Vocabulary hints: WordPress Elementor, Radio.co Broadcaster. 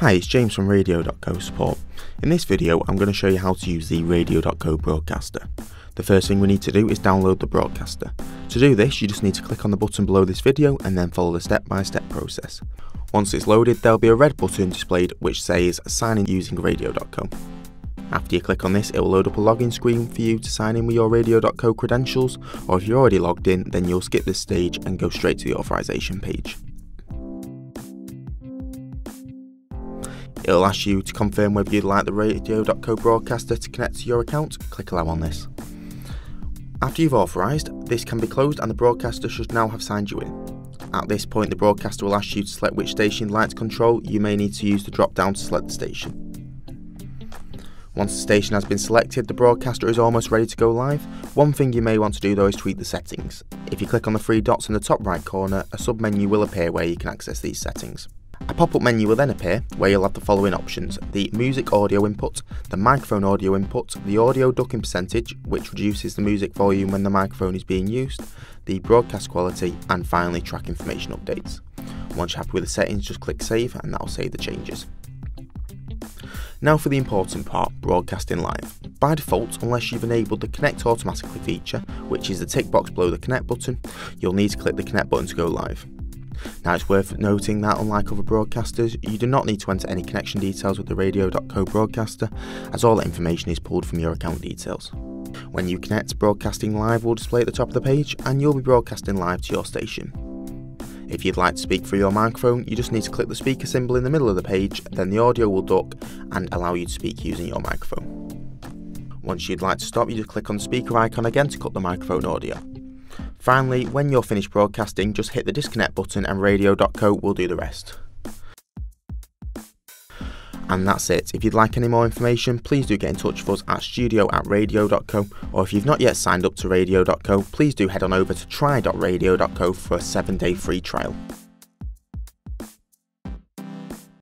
Hi, it's James from Radio.co Support. In this video, I'm going to show you how to use the Radio.co Broadcaster. The first thing we need to do is download the broadcaster. To do this, you just need to click on the button below this video and then follow the step-by-step process. Once it's loaded, there'll be a red button displayed which says Sign in using Radio.co. After you click on this, it will load up a login screen for you to sign in with your Radio.co credentials, or if you're already logged in, then you'll skip this stage and go straight to the authorization page. It'll ask you to confirm whether you'd like the Radio.co broadcaster to connect to your account. Click allow on this. After you've authorised, this can be closed and the broadcaster should now have signed you in. At this point, the broadcaster will ask you to select which station you'd like to control. You may need to use the drop down to select the station. Once the station has been selected, the broadcaster is almost ready to go live. One thing you may want to do though is tweak the settings. If you click on the three dots in the top right corner, a sub menu will appear where you can access these settings. A pop-up menu will then appear where you'll have the following options: the music audio input, the microphone audio input, the audio ducking percentage, which reduces the music volume when the microphone is being used, the broadcast quality, and finally track information updates. Once you're happy with the settings, just click save and that'll save the changes. Now for the important part, broadcasting live. By default, unless you've enabled the connect automatically feature, which is the tick box below the connect button, you'll need to click the connect button to go live. Now it's worth noting that unlike other broadcasters, you do not need to enter any connection details with the Radio.co broadcaster, as all that information is pulled from your account details. When you connect, broadcasting live will display at the top of the page and you'll be broadcasting live to your station. If you'd like to speak through your microphone, you just need to click the speaker symbol in the middle of the page, then the audio will duck and allow you to speak using your microphone. Once you'd like to stop, you just click on the speaker icon again to cut the microphone audio. Finally, when you're finished broadcasting, just hit the disconnect button and Radio.co will do the rest. And that's it. If you'd like any more information, please do get in touch with us at studio@radio.co, or if you've not yet signed up to Radio.co, please do head on over to try.radio.co for a 7-day free trial.